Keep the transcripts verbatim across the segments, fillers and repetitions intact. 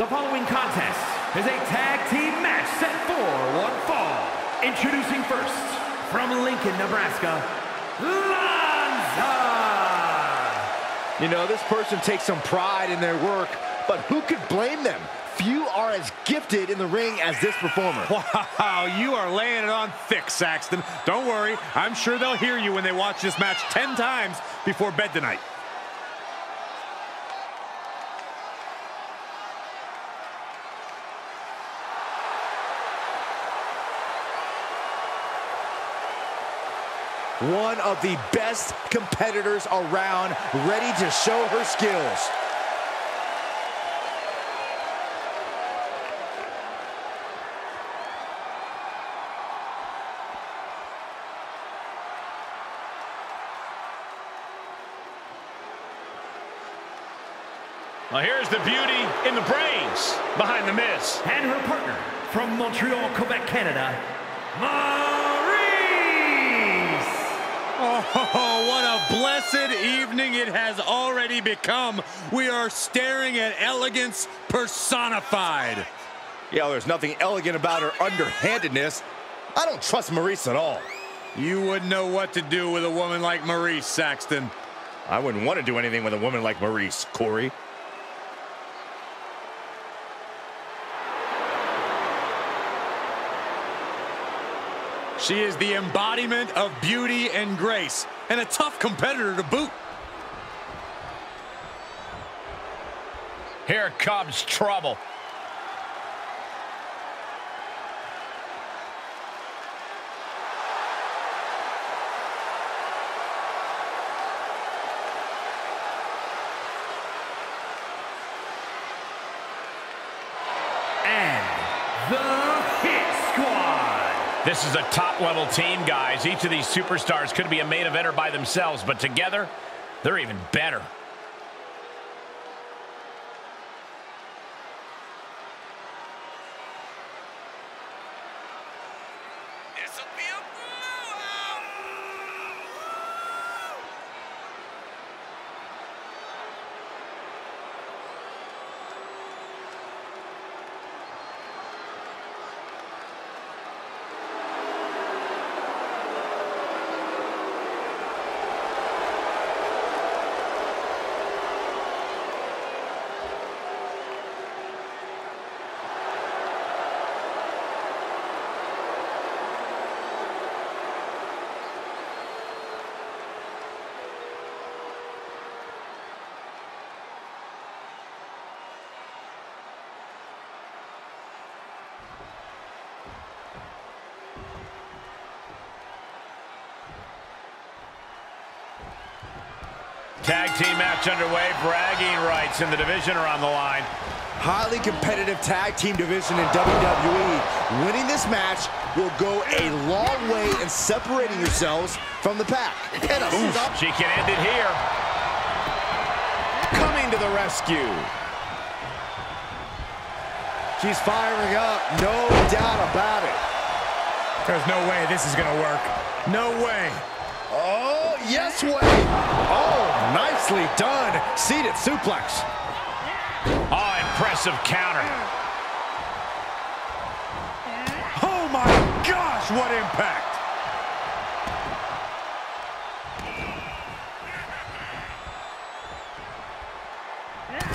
The following contest is a tag team match set for one fall. Introducing first, from Lincoln, Nebraska, Lanza! You know, this person takes some pride in their work, but who could blame them? Few are as gifted in the ring as this performer. Wow, you are laying it on thick, Saxton. Don't worry, I'm sure they'll hear you when they watch this match ten times before bed tonight. One of the best competitors around, ready to show her skills. Well, here's the beauty in the brains behind the miss. And her partner from Montreal, Quebec, Canada, Maryse. Oh, what a blessed evening it has already become. We are staring at elegance personified. Yeah, well, there's nothing elegant about her underhandedness. I don't trust Maryse at all. You wouldn't know what to do with a woman like Maryse, Saxton. I wouldn't want to do anything with a woman like Maryse, Corey. She is the embodiment of beauty and grace, and a tough competitor to boot. Here comes trouble. This is a top-level team, guys. Each of these superstars could be a main eventer by themselves, but together, they're even better. Tag team match underway. Bragging rights in the division are on the line. Highly competitive tag team division in W W E. Winning this match will go a long way in separating yourselves from the pack. And a stop. She can end it here. Coming to the rescue. She's firing up. No doubt about it. There's no way this is going to work. No way. Oh, yes way. Oh, nicely done. Seated suplex. Oh, impressive counter. Oh, my gosh, what impact.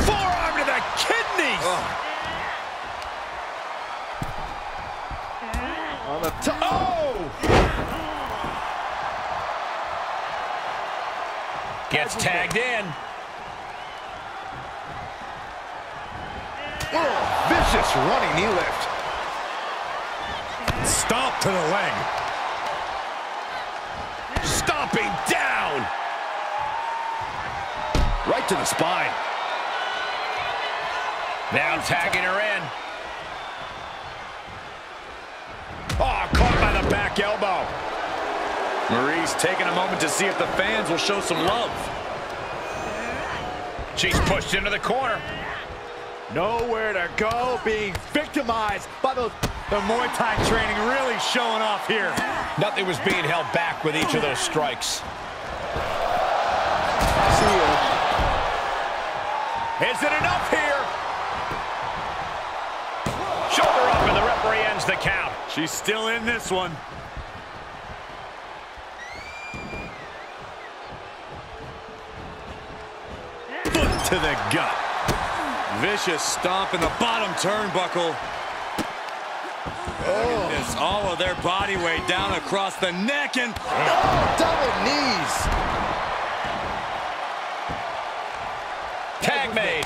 Forearm to the kidneys. Oh. On the top. Oh! Gets tagged in. Oh, vicious running knee lift. Stomp to the leg. Stomping down. Right to the spine. Now tagging her in. Oh, caught by the back elbow. Maryse taking a moment to see if the fans will show some love. She's pushed into the corner. Nowhere to go, being victimized by those... The Muay Thai training really showing off here. Nothing was being held back with each of those strikes. See ya. Is it enough here? ends the count. She's still in this one. Foot to the gut. Vicious stomp in the bottom turnbuckle. Oh. Look at this. All of their body weight down across the neck and oh, double knees. Tag made.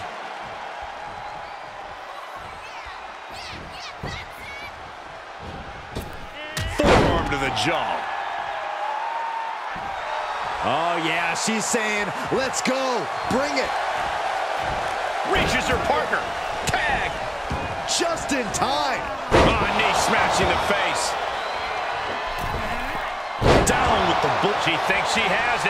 Forearm to the jaw. Oh yeah, she's saying, let's go, bring it. Reaches her Parker. Tag. Just in time. Oh, knee smashing the face. Down with the boot. She thinks she has it.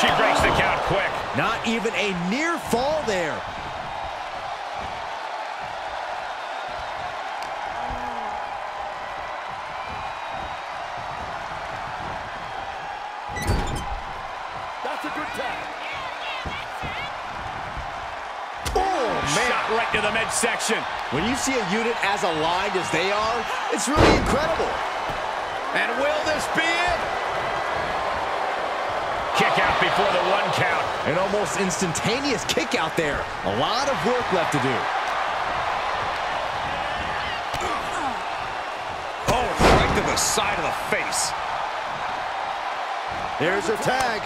She breaks the count quick. Not even a near fall there. That's a good tag. Shot right to the midsection. When you see a unit as aligned as they are, it's really incredible. And will this be it? Kick out before the one count. An almost instantaneous kick out there. A lot of work left to do. Oh, right to the side of the face. There's her tag.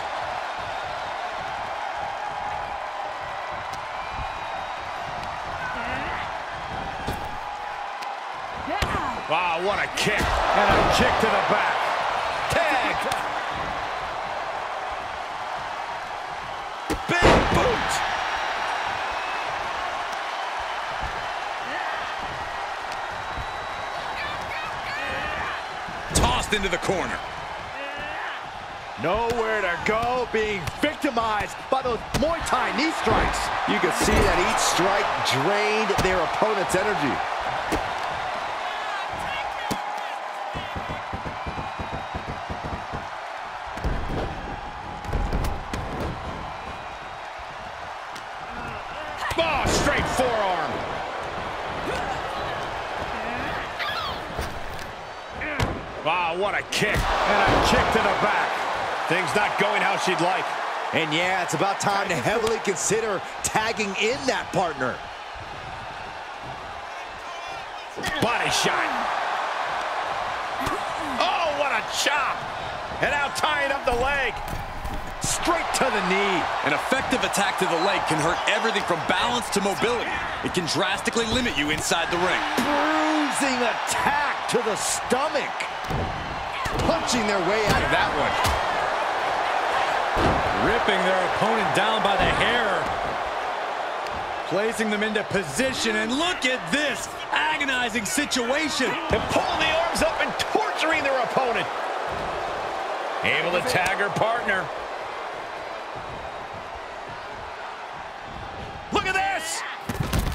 Wow, what a kick. And a kick to the back. Tag. Big boot. Tossed into the corner. Nowhere to go, being victimized by those Muay Thai knee strikes. You can see that each strike drained their opponent's energy. Wow, what a kick. And a kick to the back. Things not going how she'd like. And yeah, it's about time to heavily consider tagging in that partner. Body shot. Oh, what a chop. And now tying up the leg. Straight to the knee. An effective attack to the leg can hurt everything from balance to mobility. It can drastically limit you inside the ring. Bruising attack to the stomach. Punching their way out of that one. Ripping their opponent down by the hair. Placing them into position, and look at this agonizing situation. And pulling the arms up and torturing their opponent. Able to tag her partner. Look at this!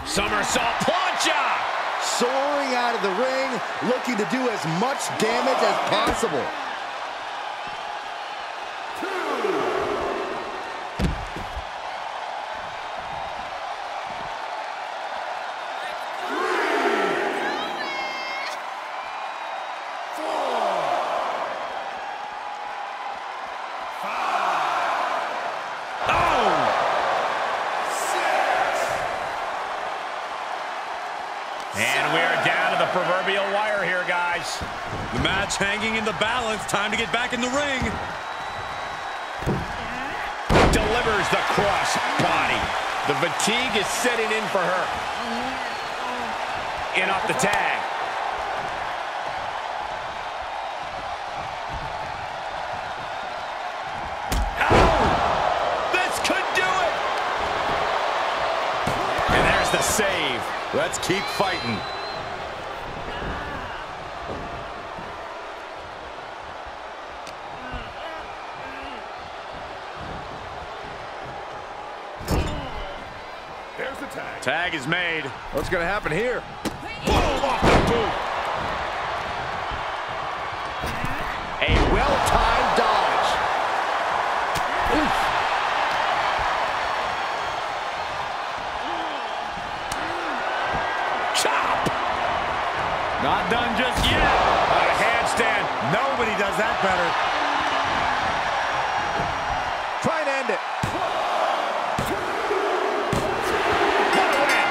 Somersault punch out! Soaring out of the ring, looking to do as much damage as possible. And we're down to the proverbial wire here, guys. The match hanging in the balance. Time to get back in the ring. Delivers the cross body. The fatigue is setting in for her. In off the tag. Oh! This could do it! And there's the save. Let's keep fighting. There's the tag. Tag is made. What's going to happen here? Boom! Off the boot. A well-timed dodge. Oof. Not done just yet. A handstand. Nobody does that better. Try and end it. What a win.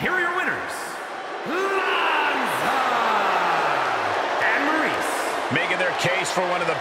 Here are your winners, Lanza and Maryse, making their case for one of the